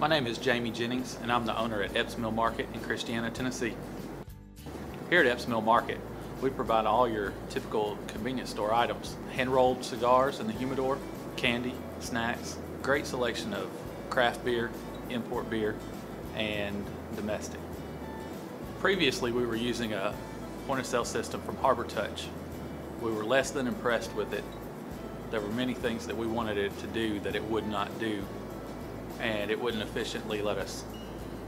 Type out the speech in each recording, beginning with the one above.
My name is Jamie Jennings, and I'm the owner at Epps Mill Market in Christiana, Tennessee. Here at Epps Mill Market, we provide all your typical convenience store items, hand-rolled cigars in the humidor, candy, snacks, great selection of craft beer, import beer, and domestic. Previously, we were using a point-of-sale system from Harbor Touch. We were less than impressed with it. There were many things that we wanted it to do that it would not do, and it wouldn't efficiently let us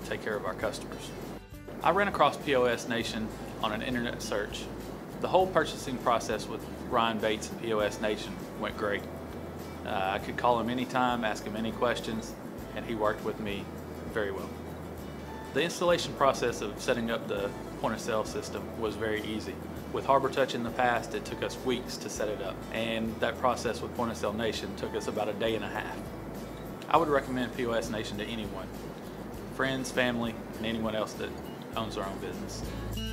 take care of our customers. I ran across POS Nation on an internet search. The whole purchasing process with Ryan Bates and POS Nation went great. I could call him anytime, ask him any questions, and he worked with me very well. The installation process of setting up the point-of-sale system was very easy. With Harbor Touch in the past, it took us weeks to set it up, and that process with point-of-sale Nation took us about a day and a half. I would recommend POS Nation to anyone, friends, family, and anyone else that owns their own business.